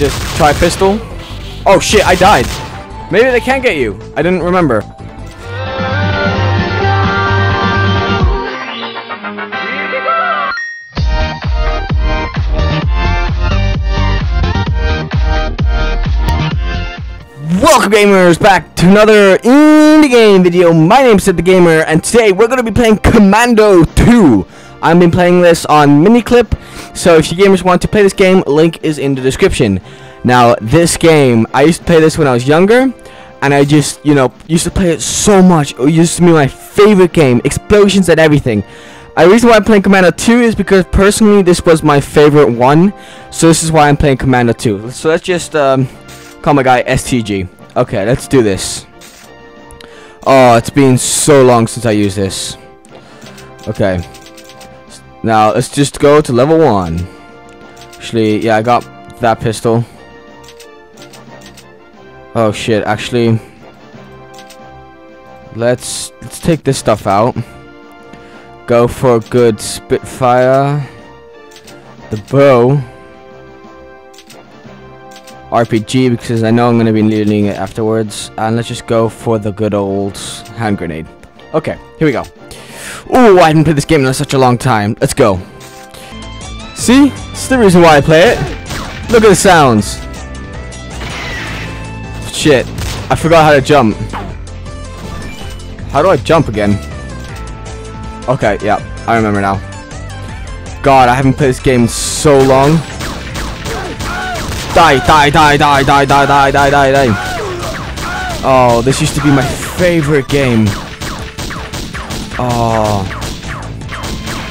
just try pistol. Oh shit, I died. Maybe they can't get you. I didn't remember. Welcome gamers back to another indie game video. My name's SebTheGamer and today we're gonna be playing Commando 2. I've been playing this on Miniclip, so if you gamers want to play this game, link is in the description. Now this game, I used to play this when I was younger, and I just, you know, used to play it so much. It used to be my favorite game, explosions and everything. The reason why I'm playing Commando 2 is because personally this was my favorite one, so this is why I'm playing Commando 2. So let's just call my guy STG. Okay, let's do this. Oh, it's been so long since I used this. Okay. Now, let's just go to level 1. Actually, yeah, I got that pistol. Oh, shit, actually. Let's take this stuff out. Go for a good Spitfire. The bow. RPG, because I know I'm going to be needing it afterwards. And let's just go for the good old hand grenade. Okay, here we go. Ooh, I haven't played this game in such a long time. Let's go. See? It's the reason why I play it. Look at the sounds. Shit. I forgot how to jump. How do I jump again? Okay, yeah. I remember now. God, I haven't played this game in so long. Die, die, die, die, die, die, die, die, die, die. Oh, this used to be my favorite game. Oh,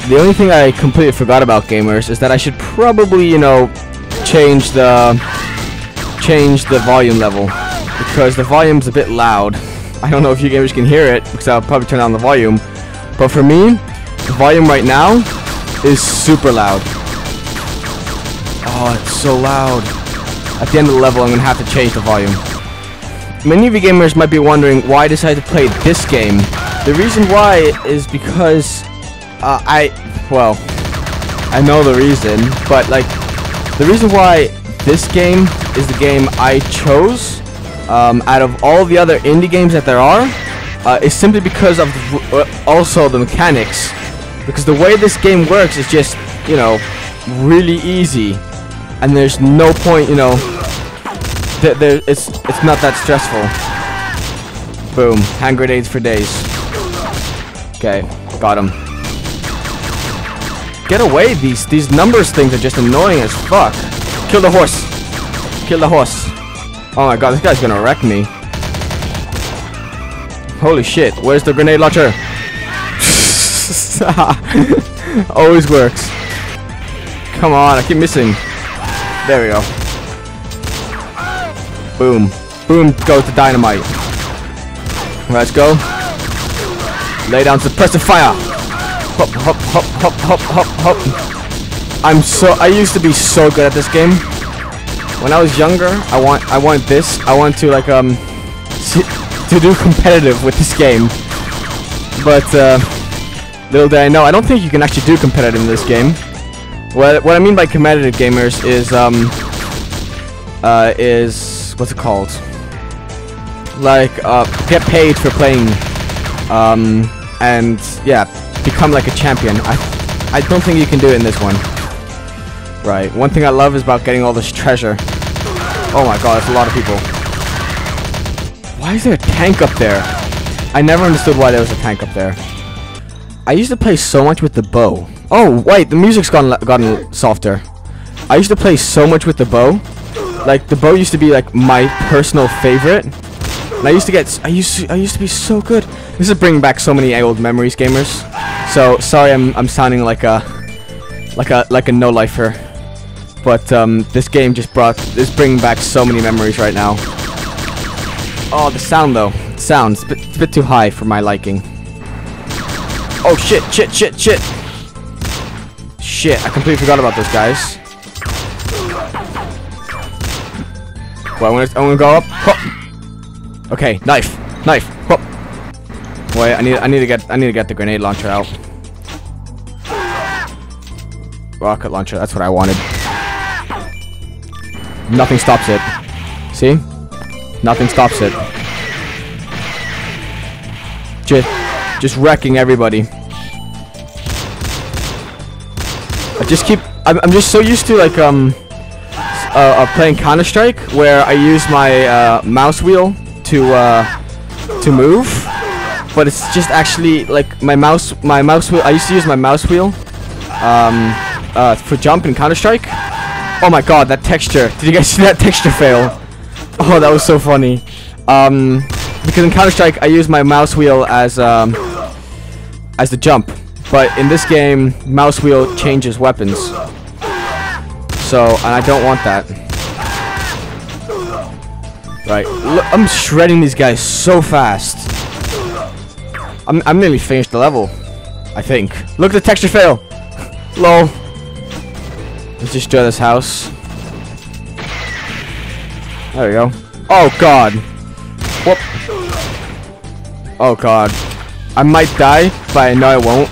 the only thing I completely forgot about gamers is that I should probably, you know, change the volume level, because the volume's a bit loud. I don't know if you gamers can hear it because I'll probably turn down the volume, but for me, the volume right now is super loud. Oh, it's so loud. At the end of the level, I'm gonna have to change the volume. Many of you gamers might be wondering why I decided to play this game. The reason why is because I know the reason, but like the reason why this game is the game I chose out of all the other indie games that there are is simply because of also the mechanics, because the way this game works is just, you know, really easy, and there's no point, you know, it's not that stressful. Boom, hand grenades for days. Okay, got him. Get away, these numbers things are just annoying as fuck. Kill the horse. Kill the horse. Oh my god, this guy's gonna wreck me. Holy shit, where's the grenade launcher? Always works. Come on, I keep missing. There we go. Boom. Boom goes the dynamite. Let's go. Lay down suppressive fire. Hop, hop, hop, hop, hop, hop, hop. I used to be so good at this game. When I was younger, I want this. I want to like to do competitive with this game. But little did I know, I don't think you can actually do competitive in this game. What I mean by competitive gamers is what's it called? Like get paid for playing. And yeah, become like a champion. I don't think you can do it in this one. Right, one thing I love is about getting all this treasure. Oh my god, that's a lot of people. Why is there a tank up there? I never understood why there was a tank up there. I used to play so much with the bow. Oh, wait, the music's gotten softer. I used to play so much with the bow. Like, the bow used to be like my personal favorite. And I used to be so good. This is bringing back so many old memories, gamers. So sorry, I'm sounding like a no-lifer, but this game is bringing back so many memories right now. Oh, the sound though, the sound's a bit too high for my liking. Oh shit, shit, shit, shit, shit! I completely forgot about those guys. Well, I'm gonna go up. Hop. Okay, knife, knife. Hop. Wait, I need to get the grenade launcher out. Rocket launcher, that's what I wanted. Nothing stops it. See? Nothing stops it. Just wrecking everybody. I'm just so used to, like, playing Counter-Strike, where I use my mouse wheel to move, but it's just actually like my mouse wheel. I used to use my mouse wheel for jump in Counter-Strike. Oh my god, that texture! Did you guys see that texture fail? Oh, that was so funny. Because in Counter-Strike I use my mouse wheel as the jump, but in this game mouse wheel changes weapons. So, and I don't want that. Right, look, I'm shredding these guys so fast. I'm nearly finished the level, I think. Look at the texture fail! Lol. Let's destroy this house. There we go. Oh god! Whoop! Oh god. I might die, but I know I won't.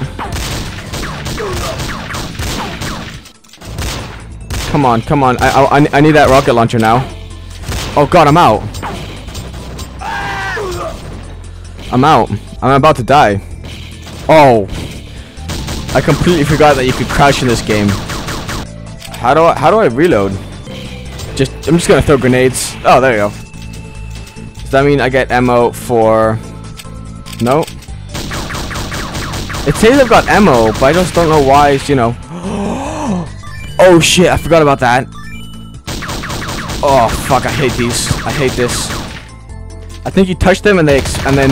Come on, come on. I need that rocket launcher now. Oh god, I'm out. I'm out. I'm about to die. Oh. I completely forgot that you could crouch in this game. How do I reload? I'm just gonna throw grenades. Oh, there you go. Does that mean I get ammo for... No. It says I've got ammo, but I just don't know why it's, you know... Oh shit, I forgot about that. Oh fuck, I hate these. I hate this. I think you touch them and then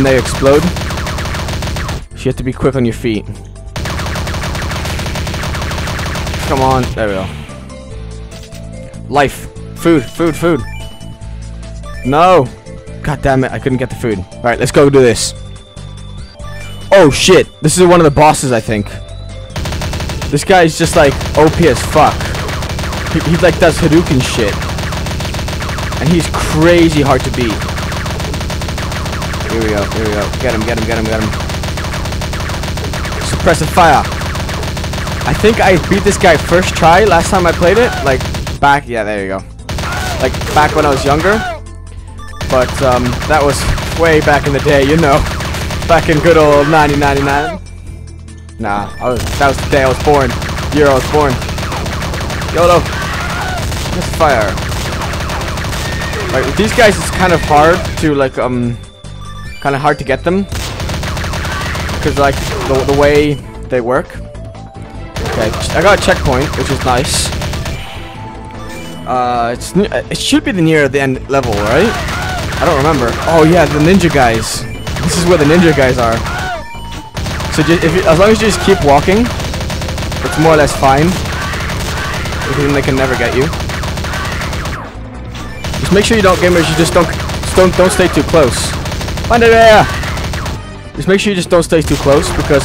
they explode. So you have to be quick on your feet. Come on, there we go. Life. Food, food, food. No. God damn it, I couldn't get the food. Alright, let's go do this. Oh shit, this is one of the bosses, I think. This guy's just like OP as fuck. He like does Hadouken shit. And he's crazy hard to beat. Here we go, here we go. Get him, get him, get him, get him. Suppressive fire. I think I beat this guy first try last time I played it. Like, back, yeah, there you go. Like, back when I was younger. But, that was way back in the day, you know. Back in good old 1999. Nah, that was the day I was born. Year I was born. YOLO! Let's fire. Right, with these guys it's kind of hard to, like, kind of hard to get them. Because, like, the way they work. Okay, I got a checkpoint, which is nice. It should be near the end level, right? I don't remember. Oh yeah, the ninja guys. This is where the ninja guys are. So as long as you just keep walking, it's more or less fine. Because then they can never get you. Just make sure you don't, gamers. You just don't stay too close. Just make sure you just don't stay too close because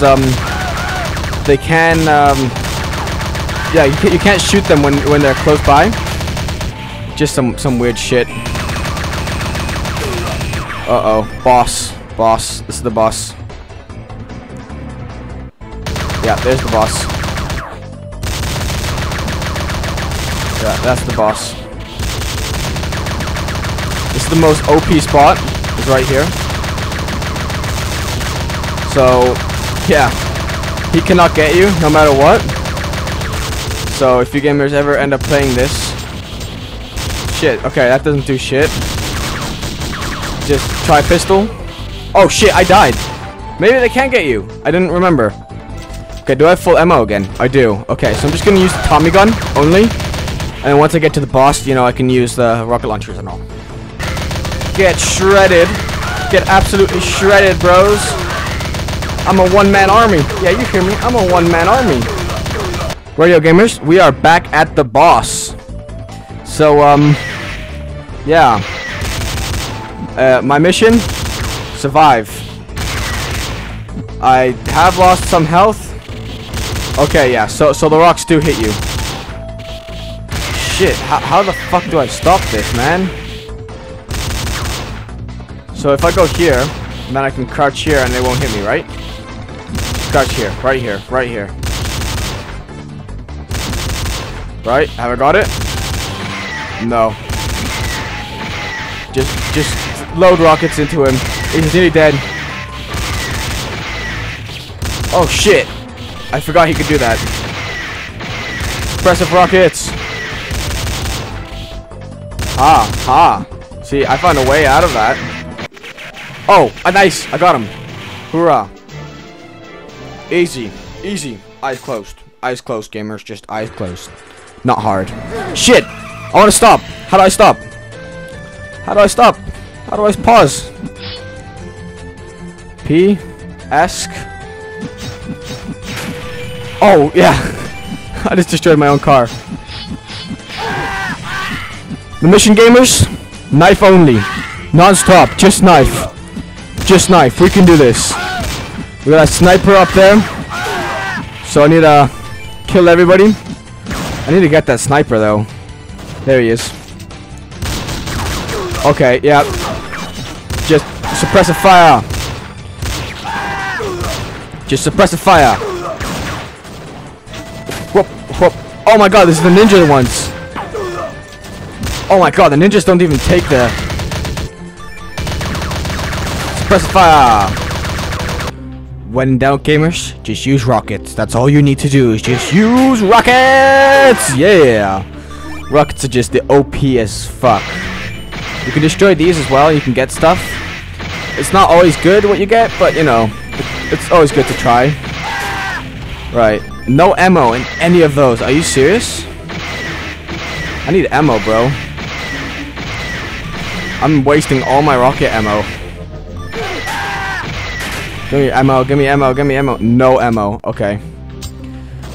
they can yeah, you can't shoot them when they're close by. Just some weird shit. Uh-oh, boss. This is the boss. Yeah, there's the boss. Yeah, that's the boss. This is the most OP spot, is right here. So, yeah. He cannot get you, no matter what. So, if you gamers ever end up playing this... Shit, okay, that doesn't do shit. Just try pistol. Oh shit, I died. Maybe they can't get you. I didn't remember. Okay, do I have full ammo again? I do. Okay, so I'm just gonna use the Tommy gun only. And once I get to the boss, you know, I can use the rocket launchers and all. Get shredded. Get absolutely shredded, bros. I'm a one-man army. Yeah, you hear me? I'm a one-man army. Radio gamers, we are back at the boss. So, yeah. My mission? Survive. I have lost some health. Okay, yeah, so the rocks do hit you. Shit, how the fuck do I stop this, man? So if I go here, then I can crouch here and they won't hit me, right? Crouch here, right here, right here. Right, have I got it? No. Just load rockets into him. He's nearly dead. Oh shit! I forgot he could do that. Impressive rockets. Ha ha. See, I found a way out of that. Oh, nice! I got him. Hoorah! Easy, easy. Eyes closed, gamers. Just eyes closed. Not hard. Shit! I want to stop. How do I stop? How do I stop? How do I pause? P. Ask. Oh, yeah. I just destroyed my own car. The mission, gamers. Knife only. Non-stop. Just knife. Just knife. We can do this. We got a sniper up there. So I need to kill everybody. I need to get that sniper, though. There he is. Okay, yeah. Just suppress a fire. Just suppress a fire. Whoop, whoop. Oh my god, this is the ninja ones. Oh my god, the ninjas don't even take the... Suppress a fire. When in doubt, gamers, just use rockets. That's all you need to do is just use rockets! Yeah! Rockets are just the OP as fuck. You can destroy these as well, you can get stuff. It's not always good what you get, but you know, it's always good to try. Right, no ammo in any of those, are you serious? I need ammo, bro. I'm wasting all my rocket ammo. Give me ammo, give me ammo, give me ammo. No ammo, okay.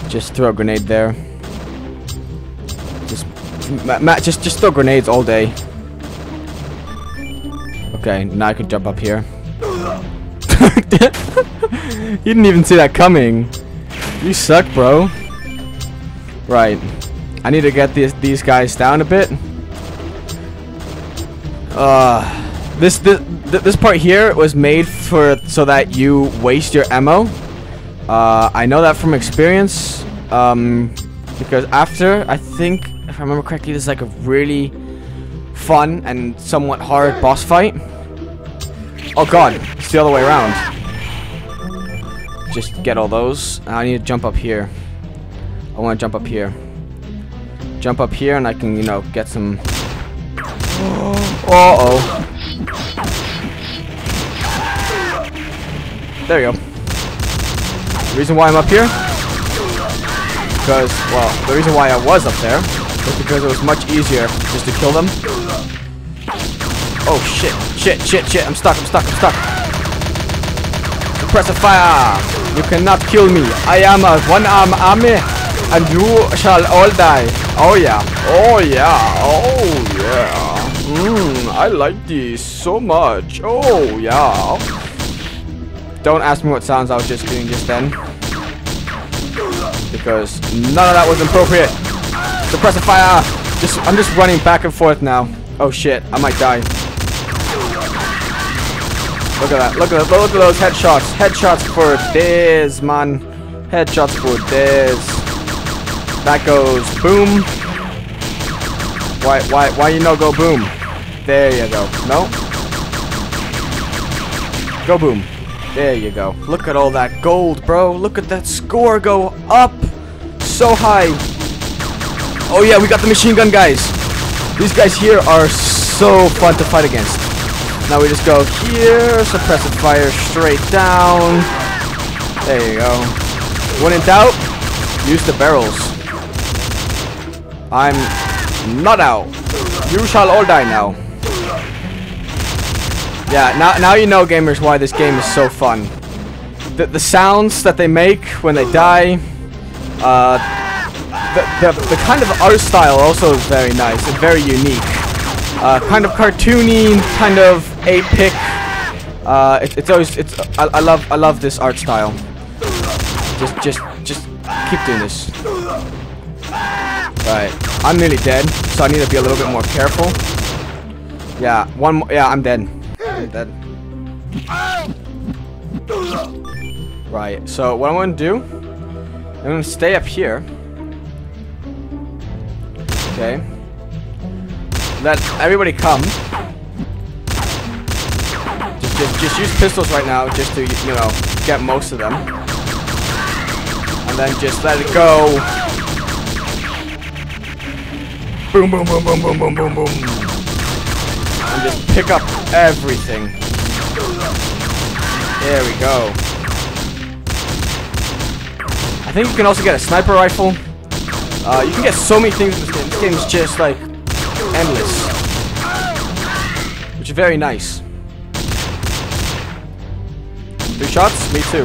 Just throw a grenade there. Just throw grenades all day. Okay, now I can jump up here. You didn't even see that coming. You suck, bro. Right. I need to get these guys down a bit. This part here was made for so that you waste your ammo. I know that from experience. Because after, I think, if I remember correctly, this is like a really fun and somewhat hard boss fight. Oh god, it's the other way around. Just get all those. I need to jump up here. I want to jump up here. Jump up here and I can, you know, get some... Uh-oh. There we go. The reason why I'm up here? Because, well, the reason why I was up there was because it was much easier just to kill them. Oh shit, shit, shit, shit, I'm stuck, I'm stuck, I'm stuck. Suppress a fire! You cannot kill me. I am a one-armed army and you shall all die. Oh yeah, oh yeah, oh yeah. Mmm, I like these so much. Oh yeah. Don't ask me what sounds I was just doing just then. Because none of that was appropriate. Suppress a fire! I'm just running back and forth now. Oh shit, I might die. Look at that, look at that, look at those headshots. Headshots for days, man. Headshots for days. That goes boom. Why you no go boom? There you go. No? Go boom. There you go. Look at all that gold, bro. Look at that score go up so high. Oh yeah, we got the machine gun guys. These guys here are so fun to fight against. Now we just go here, suppressive fire straight down. There you go. When in doubt, use the barrels. I'm not out. You shall all die now. Yeah, now you know, gamers, why this game is so fun. The sounds that they make when they die, the kind of art style also is very nice and very unique. Kind of cartoony, kind of apic. It's always I love this art style. Just keep doing this. Right, I'm nearly dead, so I need to be a little bit more careful. Yeah, I'm dead. I'm dead. Right. So what I'm gonna do? I'm gonna stay up here. Okay. that everybody come. Just use pistols right now, just to, you know, get most of them. And then just let it go. Boom, boom, boom, boom, boom, boom, boom, boom. And just pick up everything. There we go. I think you can also get a sniper rifle. You can get so many things in this game. This game is just, like, endless. Which is very nice. 3 shots? Me too.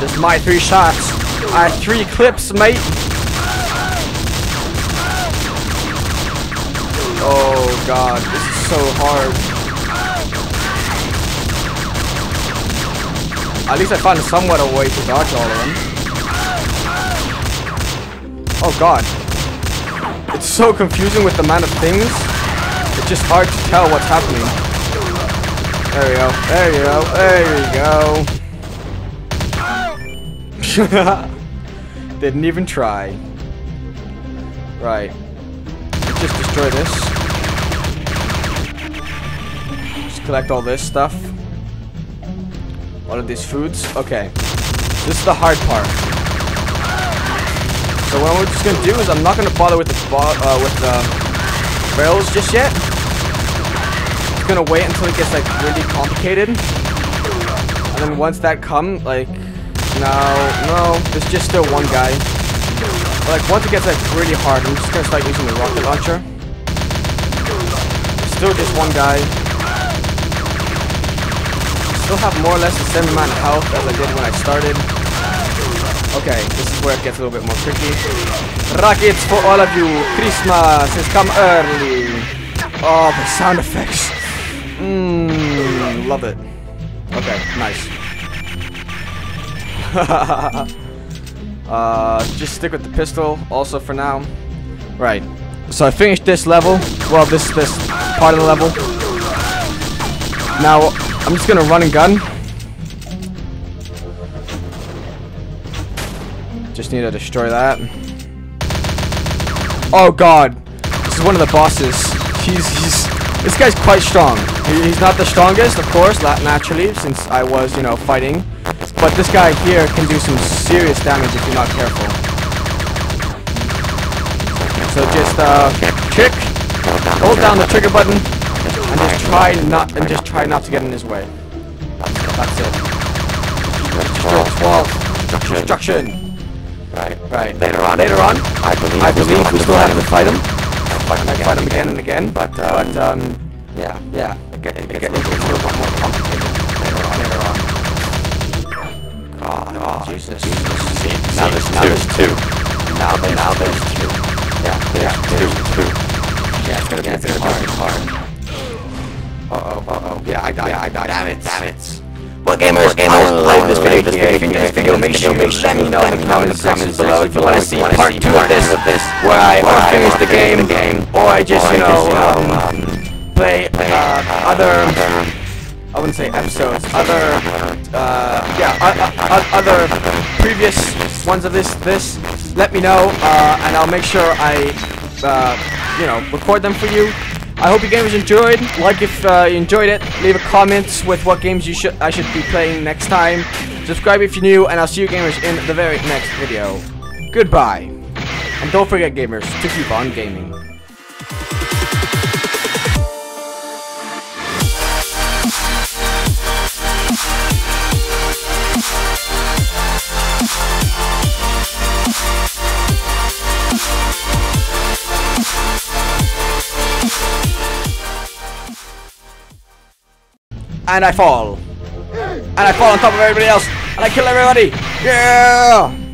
This is my 3 shots. I had 3 clips, mate. Oh, God. This is so hard. At least I found somewhat a way to dodge all of them. Oh, God. It's so confusing with the amount of things. It's just hard to tell what's happening. There we go, there you go, there you go. Didn't even try. Right. Just destroy this. Just collect all this stuff. All of these foods. Okay. This is the hard part. So what I'm just going to do is I'm not going to bother with the, barrels just yet. Gonna wait until it gets like really complicated, and then once that comes, like no, there's just still one guy. But, like, once it gets like really hard, I'm just gonna start using the rocket launcher. Still just one guy. Still have more or less the same amount of health as I did when I started. Okay, this is where it gets a little bit more tricky. Rockets for all of you. Christmas has come early. Oh, the sound effects. Love it. Okay, nice. Just stick with the pistol also for now. Right. So I finished this level. Well, this part of the level. Now, I'm just gonna run and gun. Just need to destroy that. Oh, God. This is one of the bosses. This guy's quite strong. He's not the strongest, of course, naturally, since I was, you know, fighting. But this guy here can do some serious damage if you're not careful. So just kick, hold down the trigger button, and just try not to get in his way. That's it. Destruction. Right. Later on. I believe we still have to fight him. Fight him again and again, but. Yeah. It gets a little more complicated later on. God, Jesus. See, now there's two. Now there's two. Yeah, there's two. Yeah, it's gonna be hard. Uh-oh. Yeah, I died. Damn it. Well, gamers, like this video, make sure you know in the comments below if you want to see part 2 of this, where I finish the game, or I just, you know, play other, I wouldn't say episodes, other previous ones of this, let me know, and I'll make sure I, you know, record them for you. I hope you gamers enjoyed. Like if you enjoyed it, leave a comment with what games I should be playing next time. Subscribe if you're new, and I'll see you gamers in the very next video. Goodbye, and don't forget gamers to keep on gaming. And I fall on top of everybody else, and I kill everybody. Yeah.